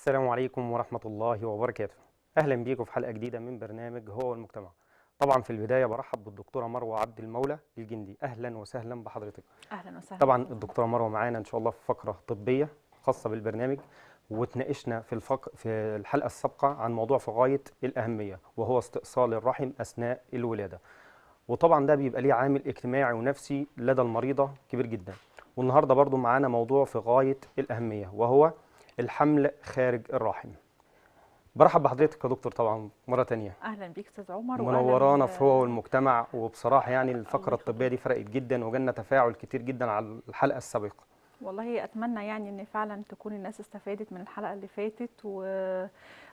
السلام عليكم ورحمة الله وبركاته. أهلا بيكم في حلقة جديدة من برنامج هو والمجتمع. طبعا في البداية برحب بالدكتورة مروه عبد المولى الجندي. أهلا وسهلا بحضرتك. أهلا وسهلا. طبعا الدكتورة مروه معانا إن شاء الله في فقرة طبية خاصة بالبرنامج، وتناقشنا في الحلقة السابقة عن موضوع في غاية الأهمية، وهو استئصال الرحم أثناء الولادة. وطبعا ده بيبقى ليه عامل اجتماعي ونفسي لدى المريضة كبير جدا. والنهاردة برضو معانا موضوع في غاية الأهمية وهو الحمل خارج الرحم. برحب بحضرتك يا دكتور طبعا مرة تانية. أهلا بيك أستاذ عمر، منورانا في هو والمجتمع. وبصراحة يعني الفقرة الطبية دي فرقت جدا وجالنا تفاعل كتير جدا على الحلقة السابقة. والله أتمنى يعني إن فعلا تكون الناس استفادت من الحلقة اللي فاتت،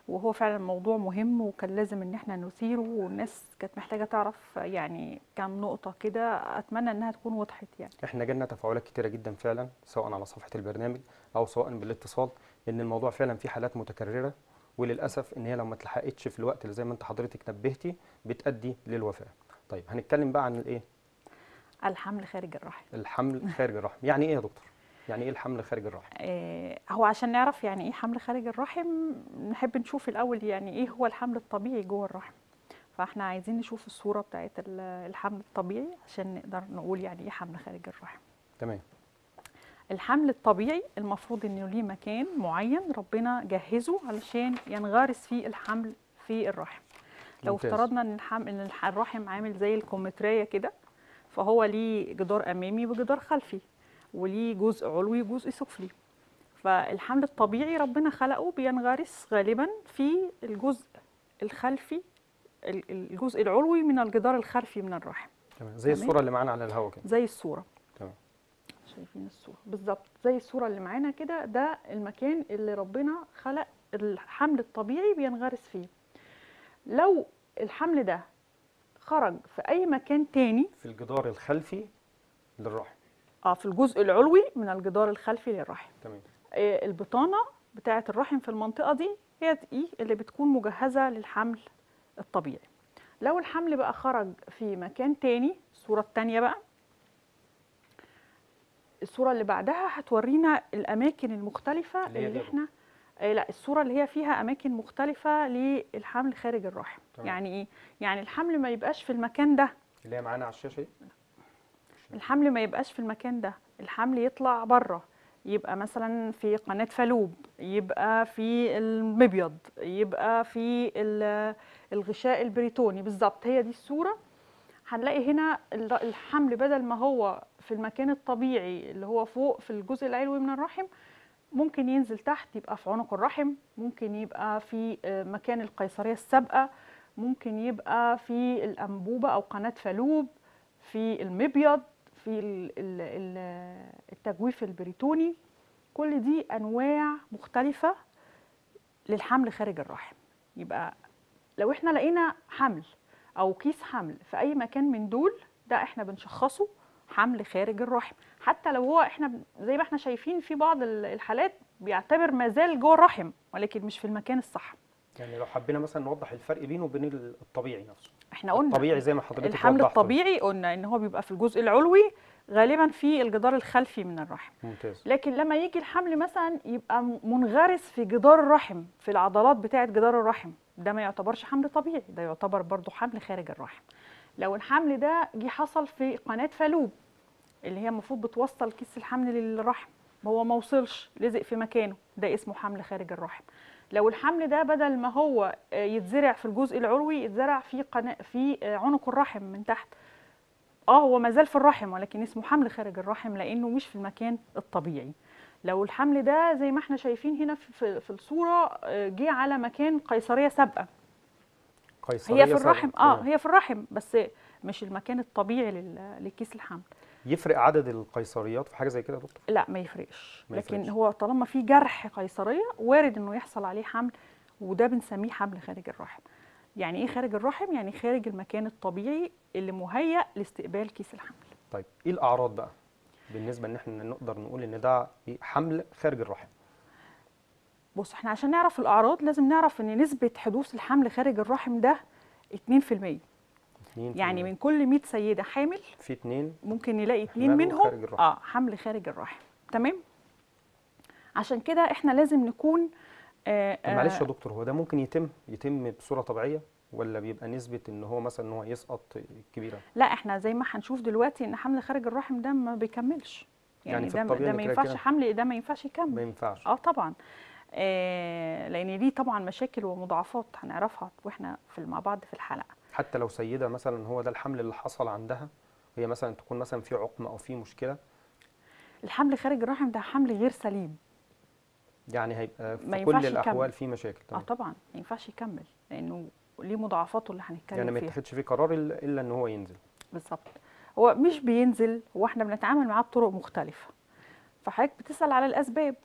وهو فعلا موضوع مهم وكان لازم إن احنا نثيره، والناس كانت محتاجة تعرف يعني كام نقطة كده، أتمنى إنها تكون وضحت. يعني احنا جالنا تفاعلات كتيرة جدا فعلا، سواء على صفحة البرنامج أو سواء بالاتصال، إن الموضوع فعلا فيه حالات متكررة، وللأسف إن هي لو ما اتلحقتش في الوقت اللي زي ما أنت حضرتك نبهتي بتأدي للوفاة. طيب هنتكلم بقى عن الإيه؟ الحمل خارج الرحم. الحمل خارج الرحم، يعني إيه يا دكتور؟ يعني ايه الحمل خارج الرحم؟ هو عشان نعرف يعني ايه حمل خارج الرحم نحب نشوف الاول يعني ايه هو الحمل الطبيعي جوه الرحم. فاحنا عايزين نشوف الصوره بتاعت الحمل الطبيعي عشان نقدر نقول يعني ايه حمل خارج الرحم. تمام. الحمل الطبيعي المفروض انه ليه مكان معين ربنا جهزه علشان ينغرس فيه الحمل في الرحم. لو افترضنا ان الرحم عامل زي الكمثريه كده، فهو ليه جدار امامي وجدار خلفي، وليه جزء علوي وجزء سفلي. فالحمل الطبيعي ربنا خلقه بينغرس غالبا في الجزء الخلفي، الجزء العلوي من الجدار الخلفي من الرحم. تمام. زي الصوره اللي معانا على الهواء كده. زي الصوره. تمام. شايفين الصوره بالظبط زي الصوره اللي معانا كده. ده المكان اللي ربنا خلق الحمل الطبيعي بينغرس فيه. لو الحمل ده خرج في اي مكان تاني في الجدار الخلفي للرحم، في الجزء العلوي من الجدار الخلفي للرحم. تمام. البطانه بتاعه الرحم في المنطقه دي هي دي اللي بتكون مجهزه للحمل الطبيعي. لو الحمل بقى خرج في مكان تاني، الصوره الثانيه بقى، الصوره اللي بعدها هتورينا الاماكن المختلفه اللي احنا لا، الصوره اللي هي فيها اماكن مختلفه للحمل خارج الرحم. تمام. يعني ايه؟ يعني الحمل ما يبقاش في المكان ده اللي هي معانا على الشاشه. الحمل ما يبقاش في المكان ده، الحمل يطلع بره، يبقى مثلا في قناة فالوب، يبقى في المبيض، يبقى في الغشاء البريتوني. بالظبط هي دي الصورة. هنلاقي هنا الحمل بدل ما هو في المكان الطبيعي اللي هو فوق في الجزء العلوي من الرحم، ممكن ينزل تحت يبقى في عنق الرحم، ممكن يبقى في مكان القيصرية السابقة، ممكن يبقى في الأنبوبة أو قناة فالوب، في المبيض، في التجويف البريتوني. كل دي انواع مختلفه للحمل خارج الرحم. يبقى لو احنا لقينا حمل او كيس حمل في اي مكان من دول، ده احنا بنشخصه حمل خارج الرحم، حتى لو هو احنا زي ما احنا شايفين في بعض الحالات بيعتبر مازال جوه الرحم ولكن مش في المكان الصح. يعني لو حبينا مثلا نوضح الفرق بينه وبين الطبيعي نفسه. احنا قلنا الطبيعي زي ما حضرتك وضحت، الحمل الطبيعي قلنا ان هو بيبقى في الجزء العلوي غالبا في الجدار الخلفي من الرحم. ممتاز. لكن لما يجي الحمل مثلا يبقى منغرس في جدار الرحم، في العضلات بتاعه جدار الرحم، ده ما يعتبرش حمل طبيعي، ده يعتبر برضو حمل خارج الرحم. لو الحمل ده جه حصل في قناه فالوب اللي هي المفروض بتوصل كيس الحمل للرحم، هو ما وصلش، لزق في مكانه، ده اسمه حمل خارج الرحم. لو الحمل ده بدل ما هو يتزرع في الجزء العلوي، يتزرع في عنق الرحم من تحت، هو مازال في الرحم ولكن اسمه حمل خارج الرحم لانه مش في المكان الطبيعي. لو الحمل ده زي ما احنا شايفين هنا في الصوره جه على مكان قيصريه سابقه، قيصريه هي في الرحم، هي في الرحم بس مش المكان الطبيعي لكيس الحمل. يفرق عدد القيصريات في حاجه زي كده يا دكتور؟ لا ما يفرقش، لكن هو طالما في جرح قيصريه وارد انه يحصل عليه حمل، وده بنسميه حمل خارج الرحم. يعني ايه خارج الرحم؟ يعني خارج المكان الطبيعي اللي مهيأ لاستقبال كيس الحمل. طيب ايه الاعراض بقى بالنسبه ان احنا نقدر نقول ان ده حمل خارج الرحم؟ بص، احنا عشان نعرف الاعراض لازم نعرف ان نسبه حدوث الحمل خارج الرحم ده 2%. يعني من كل 100 سيده حامل في 2 ممكن نلاقي 2 منهم حمل خارج الرحم. تمام. عشان كده احنا لازم نكون معلش يا دكتور، هو ده ممكن يتم بصوره طبيعيه ولا بيبقى نسبه ان هو مثلا ان هو يسقط كبيره؟ لا، احنا زي ما هنشوف دلوقتي ان حمل خارج الرحم ده ما بيكملش، يعني ده ما ينفعش، حمل ده ما ينفعش يكمل، ما ينفعش. طبعا لان دي طبعا مشاكل ومضاعفات هنعرفها واحنا مع بعض في الحلقه. حتى لو سيده مثلا هو ده الحمل اللي حصل عندها، هي مثلا تكون مثلا في عقم او في مشكله، الحمل خارج الرحم ده حمل غير سليم، يعني هيبقى في كل الاحوال في مشاكل. طبعا ما ينفعش يكمل لانه ليه مضاعفاته اللي هنتكلم فيها، يعني ما يتاخدش فيه قرار الا ان هو ينزل. بالظبط، هو مش بينزل، واحنا بنتعامل معاه بطرق مختلفه. فحضرتك بتسال على الاسباب.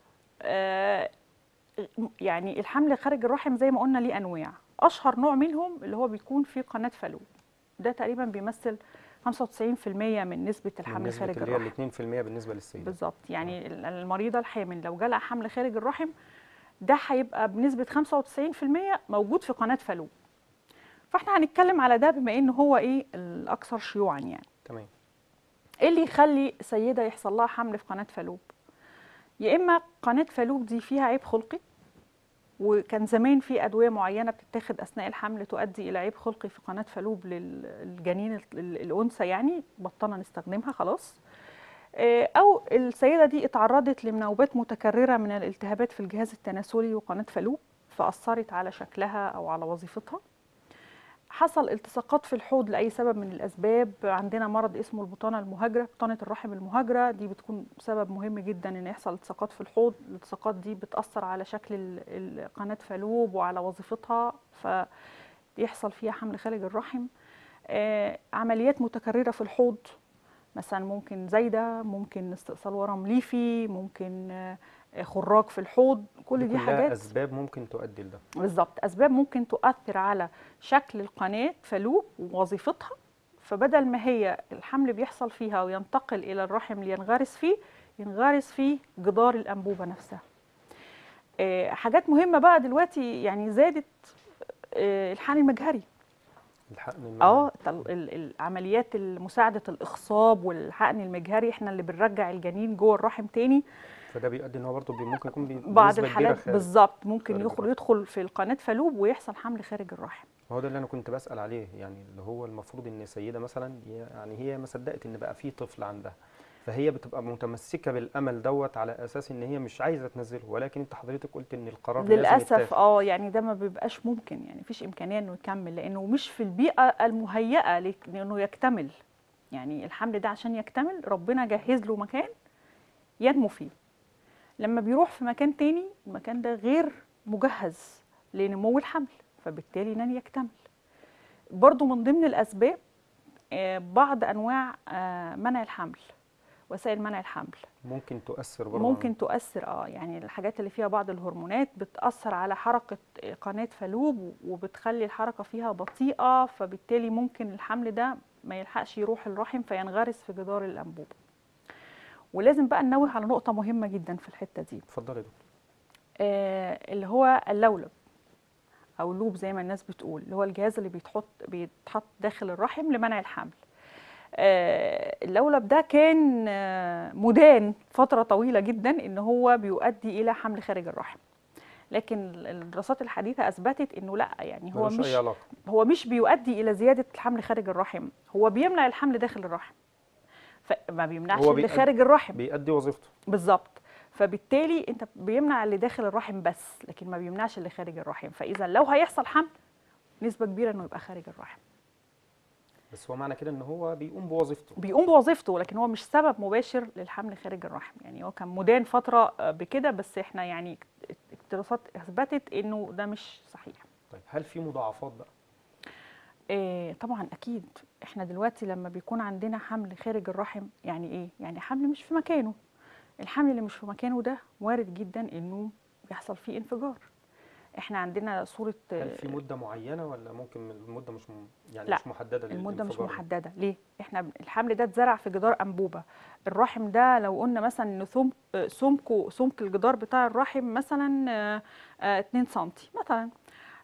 يعني الحمل خارج الرحم زي ما قلنا ليه انواع، اشهر نوع منهم اللي هو بيكون في قناه فالوب، ده تقريبا بيمثل 95% من نسبه الحمل خارج الرحم، 2% بالنسبه للسيده. بالظبط، يعني المريضه الحامل لو جالها حمل خارج الرحم ده هيبقى بنسبه 95% موجود في قناه فالوب. فاحنا هنتكلم على ده بما ان هو الاكثر شيوعا يعني. تمام. ايه اللي يخلي سيده يحصل لها حمل في قناه فالوب؟ يا اما قناه فالوب دي فيها عيب خلقي، وكان زمان في ادويه معينه بتتاخد اثناء الحمل تؤدي الى عيب خلقي في قناه فالوب للجنين الانثى، يعني بطلنا نستخدمها خلاص. او السيده دي اتعرضت لنوبات متكرره من الالتهابات في الجهاز التناسلي وقناه فالوب، فاثرت على شكلها او على وظيفتها. حصل التصاقات في الحوض لاي سبب من الاسباب، عندنا مرض اسمه البطانه المهاجره، بطانه الرحم المهاجره دي بتكون سبب مهم جدا ان يحصل التصاقات في الحوض. الالتصاقات دي بتاثر على شكل قناه فالوب وعلى وظيفتها، فيحصل فيها حمل خارج الرحم. عمليات متكرره في الحوض، مثلا ممكن زايده، ممكن استئصال ورم ليفي، ممكن خراج في الحوض، كل دي حاجات اسباب ممكن تؤدي لده. بالظبط، اسباب ممكن تؤثر على شكل القناه فالوب ووظيفتها، فبدل ما هي الحمل بيحصل فيها وينتقل الى الرحم لينغرس فيه، ينغرس فيه جدار الانبوبه نفسها. حاجات مهمه بقى دلوقتي، يعني زادت الحقن المجهري. العمليات مساعده الاخصاب والحقن المجهري، احنا اللي بنرجع الجنين جوه الرحم تاني، فده بيؤدي ان هو برضه ممكن يكون بعض الحالات. بالظبط، ممكن يدخل في القناه فالوب ويحصل حمل خارج الرحم. هو ده اللي انا كنت بسال عليه، يعني اللي هو المفروض ان سيده مثلا يعني هي ما صدقت ان بقى في طفل عندها، فهي بتبقى متمسكه بالامل دوت على اساس ان هي مش عايزه تنزله، ولكن انت حضرتك قلت ان القرار للاسف يعني ده ما بيبقاش ممكن، يعني مفيش امكانيه انه يكمل لانه مش في البيئه المهيئه لانه يكتمل. يعني الحمل ده عشان يكتمل ربنا جهز له مكان ينمو فيه، لما بيروح في مكان تاني المكان ده غير مجهز لنمو الحمل، فبالتالي لن يكتمل. برضو من ضمن الأسباب بعض أنواع منع الحمل، وسائل منع الحمل ممكن تؤثر برضو، ممكن تؤثر يعني الحاجات اللي فيها بعض الهرمونات بتأثر على حركة قناة فالوب وبتخلي الحركة فيها بطيئة، فبالتالي ممكن الحمل ده ما يلحقش يروح الرحم فينغرس في جدار الأنبوبة. ولازم بقى ننوه على نقطة مهمة جدا في الحتة دي. اتفضلي يا دكتور. اللي هو اللولب أو لوب زي ما الناس بتقول، اللي هو الجهاز اللي بيتحط داخل الرحم لمنع الحمل. اللولب ده كان مدان فترة طويلة جدا إن هو بيؤدي إلى حمل خارج الرحم، لكن الدراسات الحديثة أثبتت إنه لأ، يعني هو مش بيؤدي إلى زيادة الحمل خارج الرحم، هو بيمنع الحمل داخل الرحم، ما بيمنعش اللي خارج الرحم، بيأدي وظيفته. بالظبط، فبالتالي انت بيمنع اللي داخل الرحم بس، لكن ما بيمنعش اللي خارج الرحم، فاذا لو هيحصل حمل نسبه كبيره انه يبقى خارج الرحم. بس هو معنى كده ان هو بيقوم بوظيفته، لكن هو مش سبب مباشر للحمل خارج الرحم، يعني هو كان مدان فتره بكده، بس احنا يعني الدراسات اثبتت انه ده مش صحيح. طيب هل في مضاعفات بقى؟ طبعا اكيد. احنا دلوقتي لما بيكون عندنا حمل خارج الرحم، يعني يعني حمل مش في مكانه، الحمل اللي مش في مكانه ده وارد جدا انه يحصل فيه انفجار. احنا عندنا صوره، هل في مده معينه ولا ممكن المده مش يعني لا، مش محدده؟ المده مش محدده. ليه؟ احنا الحمل ده اتزرع في جدار انبوبه الرحم ده، لو قلنا مثلا ان سمك الجدار بتاع الرحم مثلا 2 سم مثلا،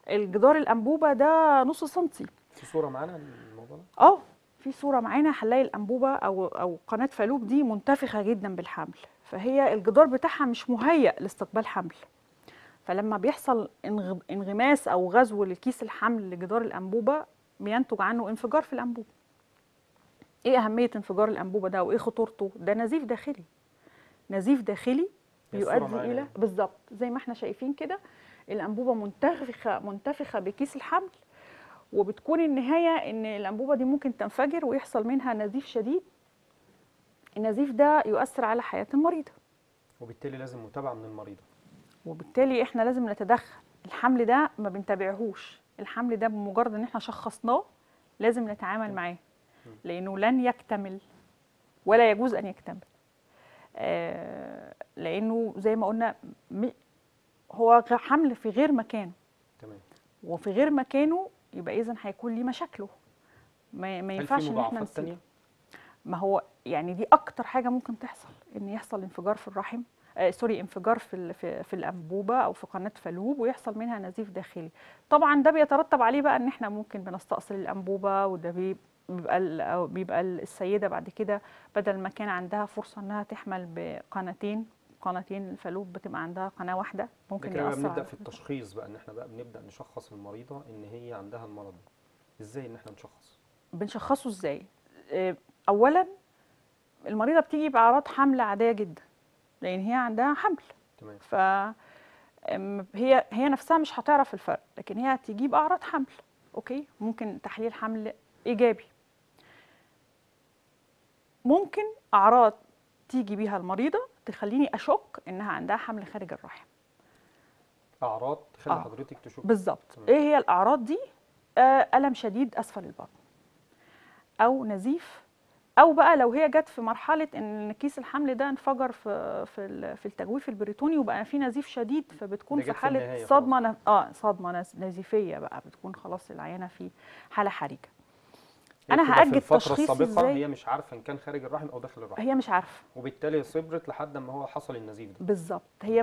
الجدار الانبوبه ده نص سنتي. في صوره معانا الموضوع ده؟ في صوره معانا، هنلاقي الانبوبه او قناه فالوب دي منتفخه جدا بالحمل، فهي الجدار بتاعها مش مهيئ لاستقبال حمل، فلما بيحصل انغماس أو غزو للكيس الحمل لجدار الأنبوبة بينتج عنه انفجار في الأنبوبة. إيه أهمية انفجار الأنبوبة ده وإيه خطورته؟ ده نزيف داخلي. نزيف داخلي يؤدي إلى بالظبط زي ما احنا شايفين كده، الأنبوبة منتفخة بكيس الحمل، وبتكون النهاية إن الأنبوبة دي ممكن تنفجر ويحصل منها نزيف شديد. النزيف ده يؤثر على حياة المريضة، وبالتالي لازم متابعة من المريضة، وبالتالي احنا لازم نتدخل. الحمل ده ما بنتابعهوش، الحمل ده بمجرد ان احنا شخصناه لازم نتعامل معاه، لانه لن يكتمل ولا يجوز ان يكتمل، لانه زي ما قلنا هو حمل في غير مكانه. تمام. وفي غير مكانه يبقى اذا هيكون ليه مشاكله، ما ينفعش ان احنا نسيبه. ما هو يعني دي اكتر حاجه ممكن تحصل، ان يحصل انفجار في الرحم، انفجار في الانبوبه او في قناه فالوب ويحصل منها نزيف داخلي. طبعا ده بيترتب عليه بقى ان احنا ممكن بنستأصل الانبوبه، وده بيبقى السيده بعد كده بدل ما كان عندها فرصه انها تحمل بقناتين الفالوب بتبقى عندها قناه واحده. ممكن يبقى بنبدا في التشخيص بقى، ان احنا بقى بنبدا نشخص المريضه ان هي عندها المرض ده. ازاي ان احنا نشخص؟ بنشخصه ازاي؟ اولا المريضه بتيجي باعراض حمل عاديه جدا لان هي عندها حمل. تمام. فهي نفسها مش هتعرف الفرق، لكن هي هتجيب اعراض حمل. اوكي، ممكن تحليل حمل ايجابي، ممكن اعراض تيجي بيها المريضه تخليني اشك انها عندها حمل خارج الرحم. اعراض تخلي حضرتك تشك بالظبط. ايه هي الاعراض دي؟ الم شديد اسفل البطن، او نزيف، او بقى لو هي جت في مرحله ان كيس الحمل ده انفجر في التجويف البريتوني وبقى في نزيف شديد، فبتكون في حاله صدمه صدمه نزيفيه بقى، بتكون خلاص العيانه في حاله حرجه. انا هاجل تشخيص السابقه، هي مش عارفه ان كان خارج الرحم او داخل الرحم، هي مش عارفه، وبالتالي صبرت لحد ما هو حصل النزيف ده. بالظبط، هي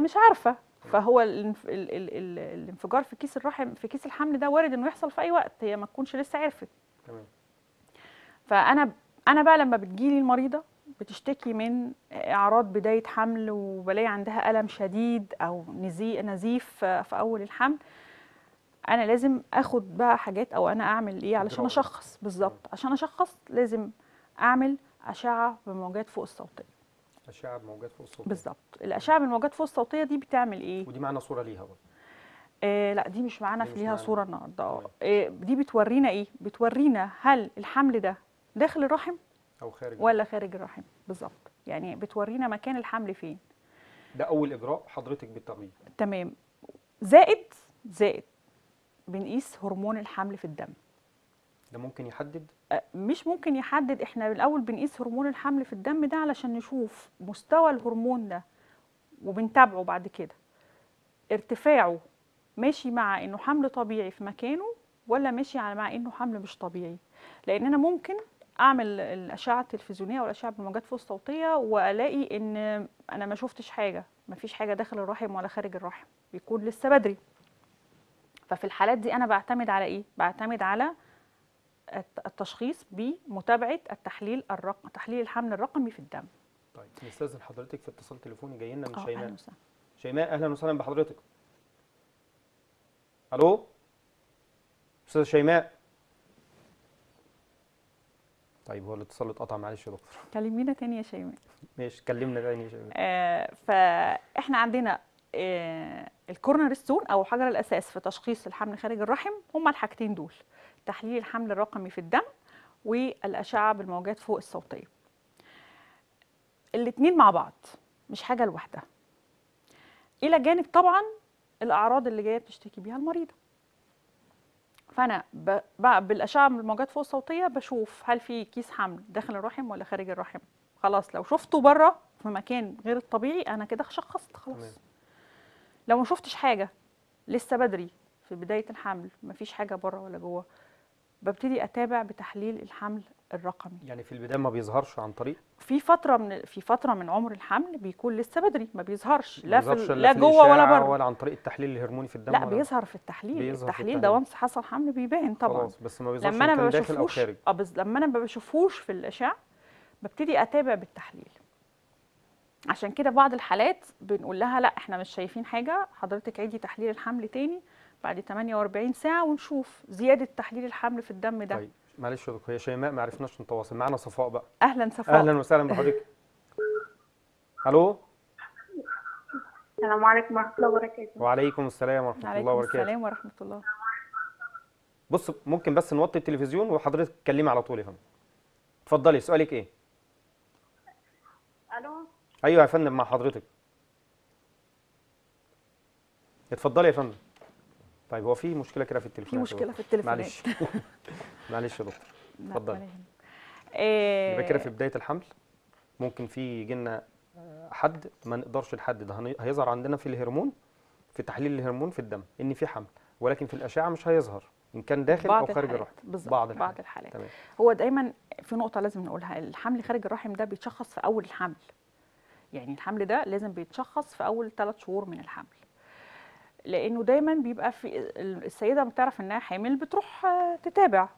مش عارفه، فهو الانفجار في كيس الرحم في كيس الحمل ده وارد انه يحصل في اي وقت، هي ما تكونش لسه عرفت. تمام. فأنا بقى لما بتجيلي المريضة بتشتكي من أعراض بداية حمل وبلاقي عندها ألم شديد أو نزيف في أول الحمل، أنا لازم آخد بقى حاجات، أو أنا أعمل إيه علشان أشخص؟ بالظبط، عشان أشخص لازم أعمل أشعة بموجات فوق الصوتية. أشعة بموجات فوق الصوتية بالظبط. الأشعة بموجات فوق الصوتية دي بتعمل إيه؟ ودي معانا صورة ليها برضه. لا دي مش معانا ليها صورة النهارده. دي بتورينا إيه؟ بتورينا هل الحمل ده داخل الرحم او خارج، ولا خارج الرحم بالظبط، يعني بتورينا مكان الحمل فين. ده اول اجراء حضرتك بتعمليه. تمام. زائد بنقيس هرمون الحمل في الدم. ده ممكن يحدد؟ مش ممكن يحدد، احنا بالاول بنقيس هرمون الحمل في الدم ده علشان نشوف مستوى الهرمون ده، وبنتابعه بعد كده ارتفاعه ماشي مع انه حمل طبيعي في مكانه، ولا ماشي مع انه حمل مش طبيعي. لان انا ممكن اعمل الاشعه التلفزيونيه والاشعه بالموجات فوق الصوتيه والاقي ان انا ما شفتش حاجه، ما فيش حاجه داخل الرحم ولا خارج الرحم، بيكون لسه بدري. ففي الحالات دي انا بعتمد على ايه؟ بعتمد على التشخيص بمتابعه تحليل الحمل الرقمي في الدم. طيب نستاذن حضرتك في اتصال تليفوني جاي لنا من شيماء. شيماء اهلا وسهلا بحضرتك. الو استاذه شيماء. طيب هو الاتصال اتقطع، معلش يا دكتور. كلمينا تاني يا شيماء. ماشي، كلمنا تاني يا شيماء. فاحنا عندنا الكورنر ستون او حجر الاساس في تشخيص الحمل خارج الرحم، هما الحاجتين دول، تحليل الحمل الرقمي في الدم والاشعه بالموجات فوق الصوتيه. الاثنين مع بعض مش حاجه لوحدها. الى جانب طبعا الاعراض اللي جايه بتشتكي بيها المريضه. فانا بالاشعه من الموجات فوق الصوتيه بشوف هل في كيس حمل داخل الرحم ولا خارج الرحم. خلاص لو شفته بره في مكان غير الطبيعي انا كده شخصت خلاص. تمام. لو ما شفتش حاجه، لسه بدري في بدايه الحمل، ما فيش حاجه بره ولا جوه، ببتدي اتابع بتحليل الحمل الرقمي. يعني في البدايه ما بيظهرش عن طريق في فتره من عمر الحمل بيكون لسه بدري، ما بيظهرش لا جوه ولا بره، ولا عن طريق التحليل الهرموني في الدم. لا بيظهر في التحليل. التحليل ده وانس حصل حمل بيبان طبعا خلاص، بس ما بيظهرش لما انا داخل او خارج. لما انا ما بشوفوش في الاشعه ببتدي اتابع بالتحليل. عشان كده بعض الحالات بنقول لها لا احنا مش شايفين حاجه، حضرتك عيدي تحليل الحمل تاني بعد 48 ساعه ونشوف زياده تحليل الحمل في الدم ده. طيب معلش يا شيماء ما عرفناش نتواصل، معانا صفاء بقى. اهلا صفاء. اهلا وسهلا بحضرتك. الو. السلام عليكم ورحمه الله وبركاته. وعليكم السلام ورحمه الله وبركاته. وعليكم السلام ورحمه الله. بص ممكن بس نوطي التلفزيون وحضرتك تكلمي على طول يا فندم. اتفضلي سؤالك ايه؟ الو. ايوه يا فندم مع حضرتك. اتفضلي يا فندم. طيب هو في مشكله كده في التليفون. في مشكله في التليفون. معلش معلش يا دكتور. اتفضلي. يبقى كده في بدايه الحمل ممكن في يجي لنا حد ما نقدرش نحدد، هيظهر عندنا في الهرمون، في تحليل الهرمون في الدم ان في حمل، ولكن في الاشعه مش هيظهر ان كان داخل او خارج الرحم. بعض الحالات. تمام. هو دايما في نقطه لازم نقولها، الحمل خارج الرحم ده بيتشخص في اول الحمل. يعني الحمل ده لازم بيتشخص في اول 3 شهور من الحمل، لانه دايما بيبقى في السيده بتعرف انها حامل بتروح تتابع.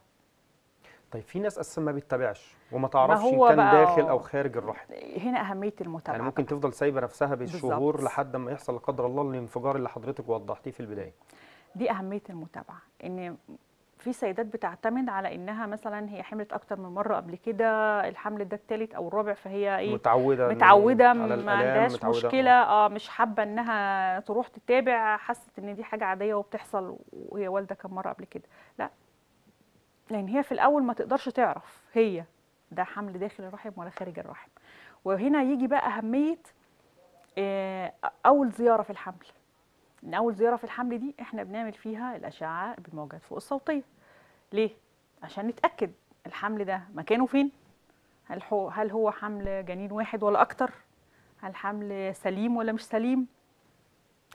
طيب في ناس اساسا ما بتتابعش وما تعرفش ان كان داخل او خارج الرحم. هنا اهميه المتابعه، يعني ممكن تفضل سايبه نفسها بالشهور لحد ما يحصل لا قدر الله الانفجار اللي حضرتك وضحتيه في البدايه. دي اهميه المتابعه، ان في سيدات بتعتمد على انها مثلا هي حملت اكتر من مره قبل كده، الحمل ده الثالث او الرابع، فهي ايه متعوده ما عندهاش مشكله، مش حابه انها تروح تتابع، حست ان دي حاجه عاديه وبتحصل وهي والده كم مره قبل كده. لا، لان هي في الاول ما تقدرش تعرف هي ده حمل داخل الرحم ولا خارج الرحم. وهنا يجي بقى اهميه اول زياره في الحمل. ان اول زياره في الحمل دي احنا بنعمل فيها الاشعه بالموجات فوق الصوتيه. ليه؟ عشان نتاكد الحمل ده مكانه فين، هل هو حمل جنين واحد ولا اكتر، هل حمل سليم ولا مش سليم،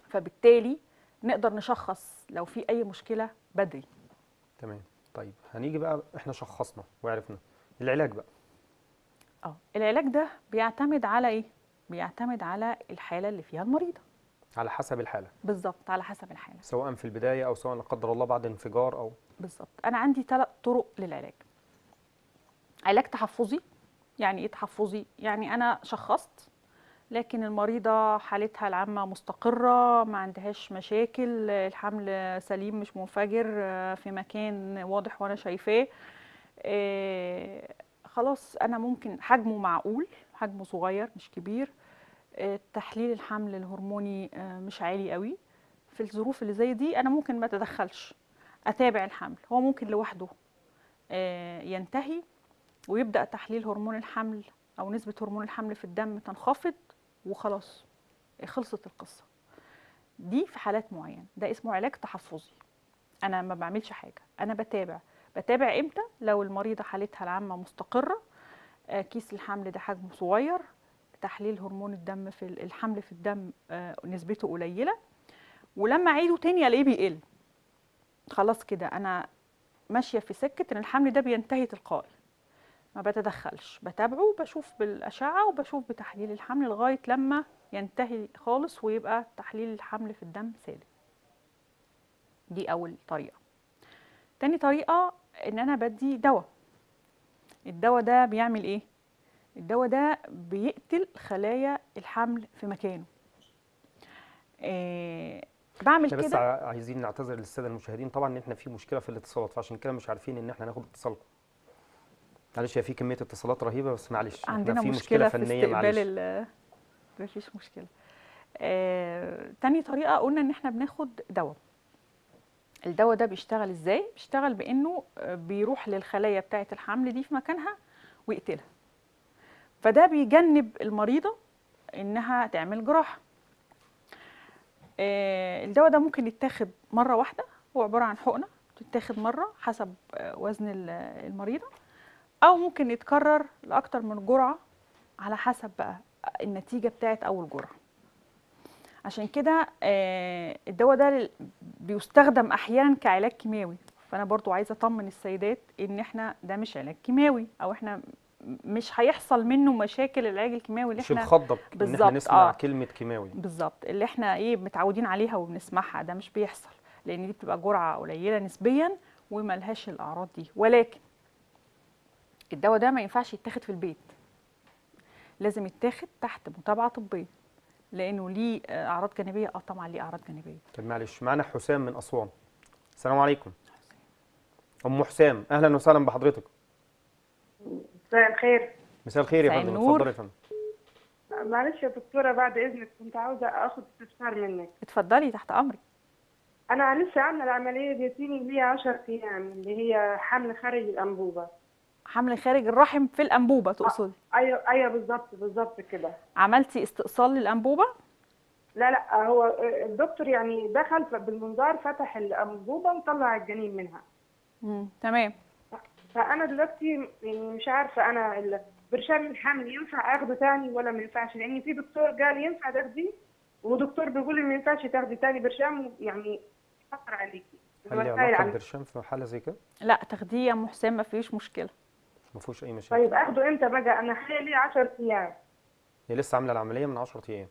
فبالتالي نقدر نشخص لو في اي مشكله بدري. تمام. طيب هنيجي بقى احنا شخصنا وعرفنا العلاج بقى. العلاج ده بيعتمد على ايه؟ بيعتمد على الحاله اللي فيها المريضه. على حسب الحاله. بالظبط، على حسب الحاله، سواء في البدايه او سواء لا قدر الله بعد انفجار او. بالظبط. انا عندي 3 طرق للعلاج. علاج تحفظي. يعني ايه تحفظي؟ يعني انا شخصت لكن المريضه حالتها العامه مستقره، ما عندهاش مشاكل، الحمل سليم مش منفجر، في مكان واضح وانا شايفاه، خلاص انا ممكن حجمه معقول، حجمه صغير مش كبير، تحليل الحمل الهرموني مش عالي قوي. في الظروف اللي زي دي انا ممكن ما اتدخلش، اتابع الحمل، هو ممكن لوحده ينتهي ويبدا تحليل هرمون الحمل او نسبه هرمون الحمل في الدم تنخفض وخلاص خلصت القصه. دي في حالات معينه، ده اسمه علاج تحفظي. انا ما بعملش حاجه، انا بتابع امتى؟ لو المريضه حالتها العامه مستقره، كيس الحمل ده حجمه صغير، تحليل هرمون الدم في الحمل في الدم نسبته قليله، ولما اعيده تاني الاقيه بيقل. خلاص كده انا ماشيه في سكه ان الحمل ده بينتهي تلقائي، ما بتدخلش، بتابعه، بشوف بالاشعه وبشوف بتحليل الحمل لغايه لما ينتهي خالص ويبقى تحليل الحمل في الدم سالب. دي اول طريقه. تاني طريقه ان انا بدي دواء. الدواء ده بيعمل ايه؟ الدواء ده بيقتل خلايا الحمل في مكانه. بعمل كده. بس عايزين نعتذر للساده المشاهدين طبعا ان احنا في مشكله في الاتصالات، فعشان كده مش عارفين ان احنا هناخد اتصالكم. معلش هي في كميه اتصالات رهيبه، بس معلش عندنا في مشكله فنيه، معلش مفيش مشكله. تاني طريقه قلنا ان احنا بناخد دواء. الدواء ده بيشتغل ازاي؟ بيشتغل بانه بيروح للخلايا بتاعه الحمل دي في مكانها ويقتلها. فده بيجنب المريضه انها تعمل جراحه. الدواء ده ممكن يتاخد مره واحده، هو عباره عن حقنه تتاخد مره حسب وزن المريضه، او ممكن يتكرر لاكتر من جرعه على حسب بقى النتيجه بتاعت اول جرعه. عشان كده الدواء ده بيستخدم احيانا كعلاج كيماوي، فانا برضو عايزه اطمن السيدات ان احنا ده مش علاج كيماوي، او احنا مش هيحصل منه مشاكل. العلاج الكيماوي اللي احنا مش نخضب ان احنا نسمع كلمه كيماوي بالظبط، اللي احنا ايه متعودين عليها وبنسمعها، ده مش بيحصل، لان دي بتبقى جرعه قليله نسبيا وملهاش الاعراض دي. ولكن الدواء ده ما ينفعش يتاخد في البيت، لازم يتاخد تحت متابعه طبيه، لانه ليه اعراض جانبيه. طبعا ليه اعراض جانبيه. طب معلش، معانا حسام من اسوان. السلام عليكم. ام حسام، اهلا وسهلا بحضرتك. مساء الخير. مساء الخير يا فندم، اتفضلي يا فندم. معلش يا دكتوره بعد اذنك، كنت عاوزه اخد استفسار منك. اتفضلي تحت امرك. انا لسه عامله العمليه ديتيني ليها 10 ايام، اللي هي حمل خارج الانبوبه. حمل خارج الرحم في الانبوبه تقصدي؟ ايوه بالظبط كده. عملتي استئصال للانبوبه؟ لا، هو الدكتور يعني دخل بالمنظار، فتح الانبوبه وطلع الجنين منها. تمام. فانا دلوقتي مش عارفه، انا برشام الحمل ينفع اخده تاني ولا ما ينفعش؟ لان في دكتور قال ينفع تاخديه، ودكتور بيقول لي ما ينفعش تاخدي تاني برشام، يعني خطر عليكي. هل ليه علاقه البرشام في حاله زي كده؟ لا تاخديه يا ام حسام، ما فيش مشكله. ما فيهوش اي مشاكل. طيب اخده امتى بقى؟ انا حاليا لي 10 ايام. هي لسه عامله العمليه من 10 ايام.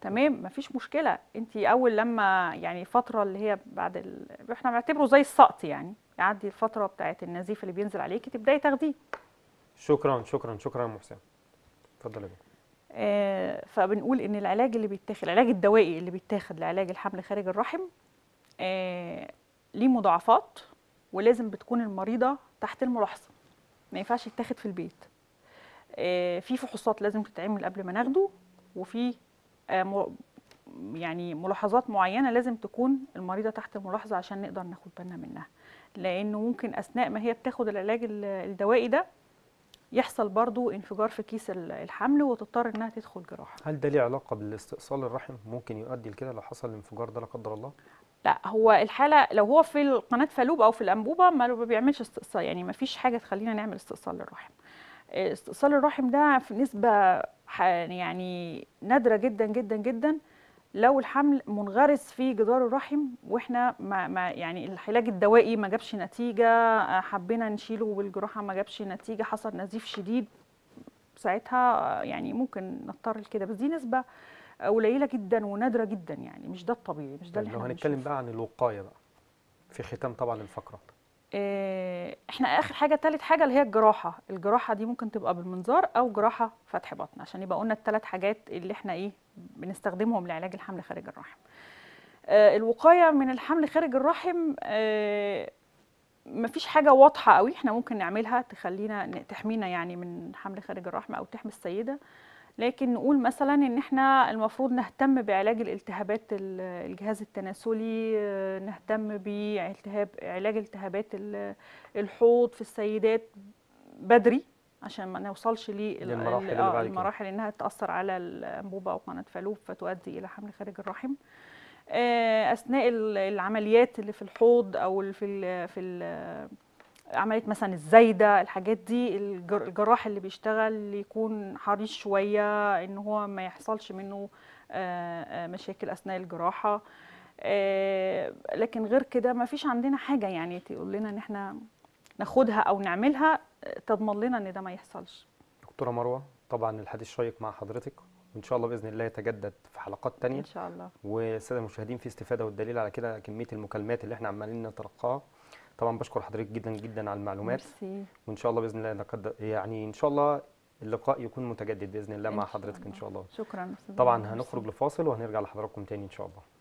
تمام، ما فيش مشكله. انت اول لما يعني الفتره اللي هي بعد احنا بنعتبره زي السقط، يعني يعدي الفتره بتاعت النزيف اللي بينزل عليكي تبداي تاخديه. شكرا شكرا شكرا يا ام حسام. اتفضلي يا دكتور. فبنقول ان العلاج اللي بيتاخد، العلاج الدوائي اللي بيتاخد لعلاج الحمل خارج الرحم ليه مضاعفات، ولازم بتكون المريضه تحت الملاحظه، ما ينفعش يتاخد في البيت. في فحوصات لازم تتعمل قبل ما ناخده، وفي يعني ملاحظات معينه لازم تكون المريضه تحت الملاحظه عشان نقدر ناخد بالنا منها، لانه ممكن اثناء ما هي بتاخد العلاج الدوائي ده يحصل برضو انفجار في كيس الحمل وتضطر انها تدخل جراحه. هل ده ليه علاقه بالاستئصال الرحم؟ ممكن يؤدي لكده لو حصل الانفجار ده لا قدر الله؟ لا، هو الحاله لو هو في قناه فالوب او في الانبوبه ما بيعملش استئصال، يعني ما فيش حاجه تخلينا نعمل استئصال للرحم. استئصال الرحم ده في نسبه يعني نادره جدا جدا جدا لو الحمل منغرس في جدار الرحم، واحنا ما يعني العلاج الدوائي ما جابش نتيجه، حبينا نشيله بالجراحه ما جابش نتيجه، حصل نزيف شديد، ساعتها يعني ممكن نضطر لكده، بس دي نسبه قليله جدا ونادره جدا، يعني مش ده الطبيعي، مش ده اللي احنا هنتكلم بقى عن الوقايه بقى في ختام طبعا الفقره. احنا اخر حاجه، ثالث حاجه اللي هي الجراحه. الجراحه دي ممكن تبقى بالمنظار او جراحه فتح بطن، عشان يبقى قلنا الثلاث حاجات اللي احنا بنستخدمهم لعلاج الحمل خارج الرحم. الوقايه من الحمل خارج الرحم مفيش حاجه واضحه قوي احنا ممكن نعملها تحمينا يعني من حمل خارج الرحم او تحمي السيده، لكن نقول مثلا ان احنا المفروض نهتم بعلاج الالتهابات الجهاز التناسلي، نهتم بعلاج التهابات الحوض في السيدات بدري عشان ما نوصلش للمراحل انها تاثر على الانبوبه او قناه فالوب فتؤدي الى حمل خارج الرحم. اثناء العمليات اللي في الحوض او في عمليه مثلا الزايده، الحاجات دي الجراح اللي بيشتغل يكون حريص شويه ان هو ما يحصلش منه مشاكل اثناء الجراحه، لكن غير كده ما فيش عندنا حاجه يعني تقول لنا ان احنا ناخدها او نعملها تضمن لنا ان ده ما يحصلش. دكتوره مروه، طبعا الحديث شيق مع حضرتك، وان شاء الله باذن الله يتجدد في حلقات ثانيه ان شاء الله. والساده المشاهدين في استفاده، والدليل على كده كميه المكالمات اللي احنا عمالين نتلقاها. طبعا بشكر حضرتك جدا جدا على المعلومات. ميرسي. وان شاء الله باذن الله يعني ان شاء الله اللقاء يكون متجدد باذن الله مع حضرتك ان شاء الله. شكرا. طبعا هنخرج لفاصل وهنرجع لحضراتكم تاني ان شاء الله.